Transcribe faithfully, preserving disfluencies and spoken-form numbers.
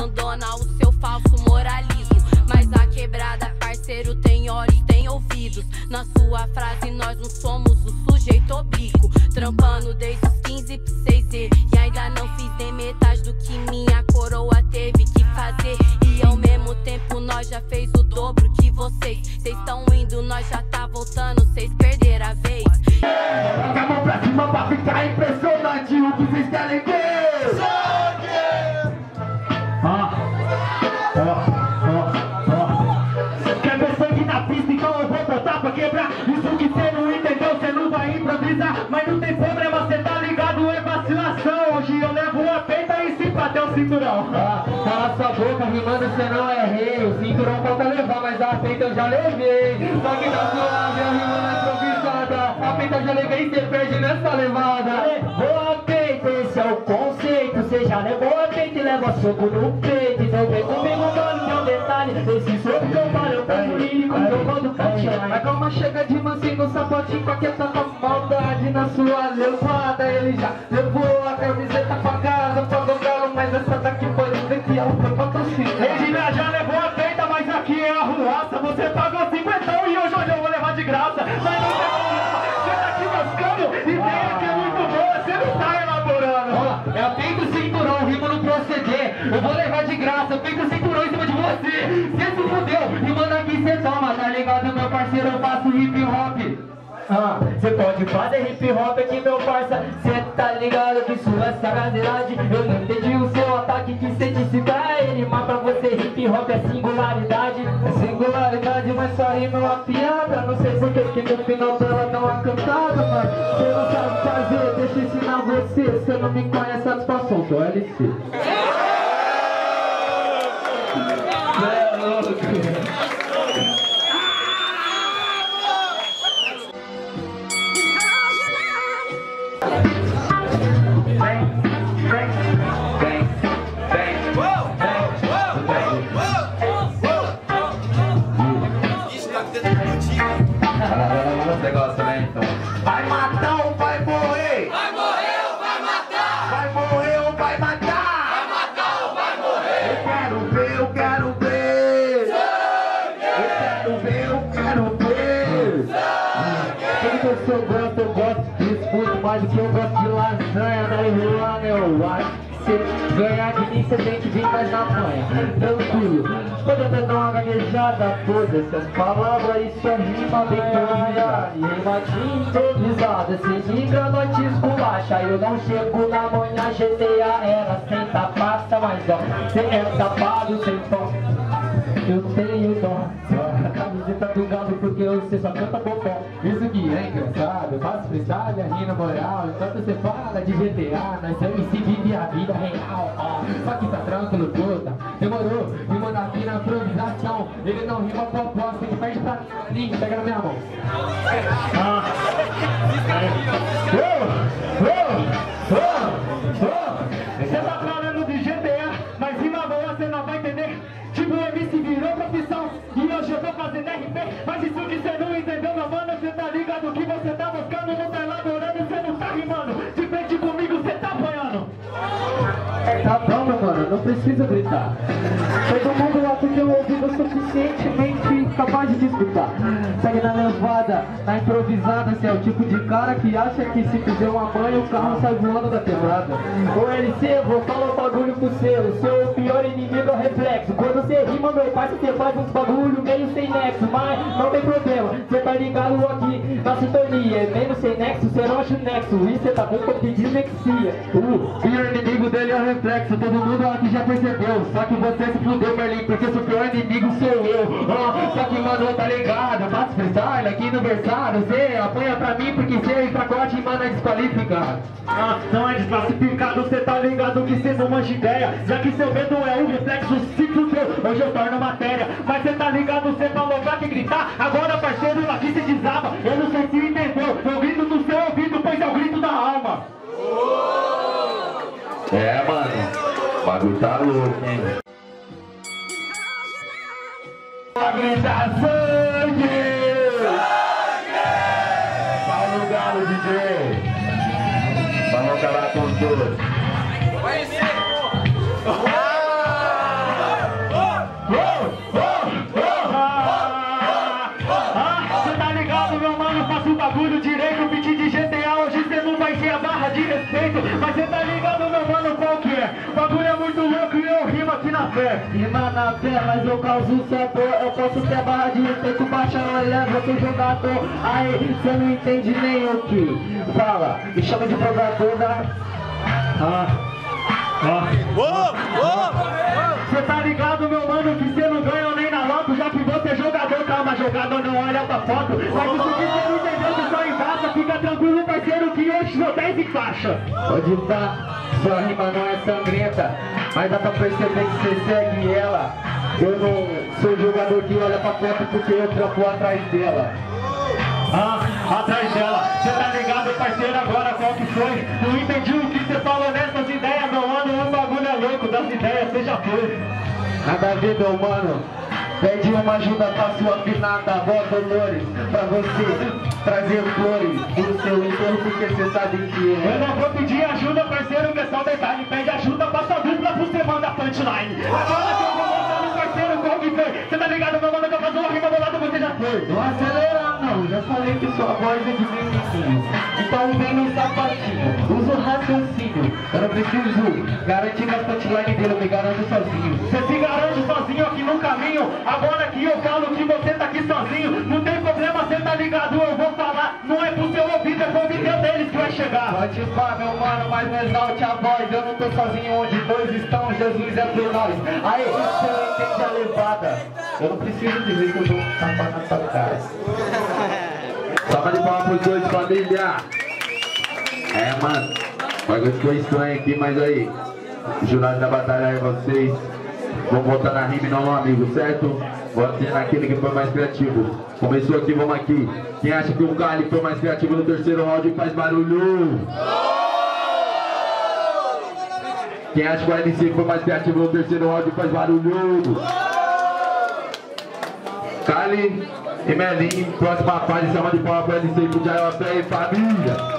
abandona o seu falso moralismo. Mas a quebrada, parceiro, tem olhos, tem ouvidos. Na sua frase nós não somos o sujeito oblíquo. Trampando desde os quinze pra seis anos e ainda não fiz nem metade do que minha coroa teve que fazer. E ao mesmo tempo nós já fez o dobro que vocês. Cês tão indo, nós já tá voltando, cês perderam a vez. Fica a mão pra cima pra ficar impressionante o que vocês querem ver. Ah, ah, ah, ah. Quer ver sangue na pista, então eu vou botar pra quebrar. Isso que cê não entendeu, cê não vai improvisar. Mas não tem problema, cê tá ligado, é vacilação. Hoje eu levo uma peita e se bater o cinturão. Ah, cala sua boca, rimando cê não é rei. O cinturão falta levar, mas a peita eu já levei. Só que na sua minha rima não é improvisada. A peita eu já levei e cê perde nessa levada. Boa peita, esse é o conceito. Cê já levou a peita e leva soco no peito. Então vem comigo, mano, que é um detalhe. Esse soco que eu falo, eu pego lírico, eu mando punchline. A calma chega de mansinho, sapatinho com aquela maldade na sua levada. Ele já levou a camiseta pra casa, pra Galo, mas essa daqui foi especial, foi patrocínio. Ele já levou a peita, mas aqui é a ruaça. Você pagou cinquentão e hoje eu vou levar de graça. Mas não tem problema, você tá aqui mascando, ideia que é muito boa, você não tá elaborando. É apenas o cinturão, rima no proceder. Eu vou levar de graça, eu peito o cinturão em cima de você. Cê se fudeu, e manda aqui cê toma, tá ligado, meu parceiro? Eu faço hip hop. Ah, cê pode fazer hip hop aqui, meu parça. Cê tá ligado que isso é sacanagem. Eu não entendi o seu ataque que cê disse pra ele. Mas pra você hip hop é singularidade. É singularidade, mas só rima é uma piada. Não sei por que que no final dela dá uma cantada, mano. Cê não sabe fazer, deixa eu ensinar você. Cê não me conhece, satisfação, sou L C. É louco. Mas o que eu gosto de lasanha da Irlanda, eu acho que se ganhar de mim, você tem que vir mais na manha. Tranquilo, quando eu dar uma gaguejada, todas essas palavras, isso é rima bem doida. E rima de improvisada, se liga, nós te esculacha. Eu não chego na manhã, G T A era sem tapata, mas ó, cê é tapado, sem pão. Eu tenho dó, a camiseta do Galo porque você só canta bobó. Isso que é engraçado, eu faço freestyle, rima moral. Enquanto você fala de G T A, nós vamos se vive a vida real, ó. Só que tá tranquilo, puta, demorou, rima na fina improvisação. Ele não rima com a voz, ele perde pra mim, pega na minha mão. Ah. Oh, oh, oh, oh. Você tá falando de G T A, mas rima boa você não vai entender. Tipo, o M C virou profissão e hoje eu tô fazendo R P. Mas isso que cê não entendeu, meu mano, cê tá ligado que você tá buscando, não tá elaborando e cê não tá rimando. De frente comigo cê tá apanhando. Tá bom, meu mano, não precisa gritar. Todo mundo lá tem meu ouvido suficientemente capaz de escutar. Segue na levada, na improvisada. Cê é o tipo de cara que acha que se fizer uma banha o carro sai voando da quebrada. Ô L C, vou falar um bagulho pro seu. O seu pior inimigo é o reflexo. Quando cê rima, meu pai, cê faz uns bagulho meio sem nexo. Mas não tem problema, cê tá ligado aqui na sintonia. É meio sem nexo, cê não acha o nexo. E cê tá com pouco de dislexia. O pior inimigo dele é o reflexo. Todo mundo aqui já percebeu. Só que você se fudeu, Merlin, porque seu pior inimigo sou eu. Oh, só que mano, tá ligado, eu faço freestyle aqui no berçário. Cê apanha pra mim porque cê é fracote e mano é desqualificado. Ah, não é desclassificado, cê tá ligado que cê não manja ideia. Já que seu medo é o reflexo, se fudeu, hoje eu torno matéria. Mas cê tá ligado, cê tá louca que gritar. Agora parceiro, aqui se desaba. Eu não sei se entendeu, eu grito no seu ouvido, pois é o grito da alma. É mano, o bagulho tá louco, hein. Grita sangue! Sangue! Paulo Galo, D J! Vamos acabar com todos! Vai ser, porra! aqui na fé. Rima na fé, mas eu causo sabor. Eu posso ter barra de respeito, baixa, não eleva, sou jogador. Aí, cê não entende nem o que fala, me chama de provadora. Ah, ah. Ô, ô, ô, cê tá ligado, meu mano, que cê não ganha nem na loto. Já que você é jogador, calma, jogador não olha pra foto. Mas isso que cê não entendeu, que só embasa. Fica tranquilo, parceiro, que hoje meu dez encaixa. Pode tá. Sua rima não é sangrenta, mas dá pra perceber que você segue ela. Eu não sou jogador que olha pra foto porque eu trampo atrás dela. Ah, atrás dela. Cê tá ligado, parceiro, agora qual que foi? Não entendi o que você falou nessas ideias, não, mano. O bagulho é louco, das ideias você já foi. Nada a ver, meu mano. Pede uma ajuda pra sua afinada avó Dolores, pra você trazer flores pro seu entorno, porque você sabe que é. Eu não vou pedir ajuda, parceiro, que é só detalhe. Pede ajuda, passa a dupla pro você mandar punchline. Agora que eu vou mandar no parceiro, qual que foi? Você tá ligado, meu mano, que eu faço uma rima do lado, você já foi. Não acelera não, já falei que sua voz é de menininho. Então vem no sapatinho, usa o raciocínio. Eu não preciso garantir mais punchline dele, eu me garanto sozinho. Você se garante sozinho aqui no caminho. Agora que eu falo que você tá aqui sozinho, não tem problema, você tá ligado, eu vou falar. Não é pro seu ouvido, é pro ouvido deles que vai chegar. Pode pá, meu mano, mas não exalte a voz. Eu não tô sozinho, onde dois estão, Jesus é por nós. Aí, você não entende a levada. Eu não preciso dizer que eu dou um tapa na sua cara. Tapa de palma pros dois, família. É, mano, o bagulho ficou estranho aqui, mas aí, o jurado da batalha é vocês. Vamos voltar na rima e não no amigo, certo? Vamos ser naquele que foi mais criativo. Começou aqui, vamos aqui. Quem acha que o Kali foi mais criativo no terceiro round, faz barulho. Quem acha que o L C foi mais criativo no terceiro round, faz barulho. Kali e Mellin, próxima fase, chama de palma pro L C e pro JAYOFF, família.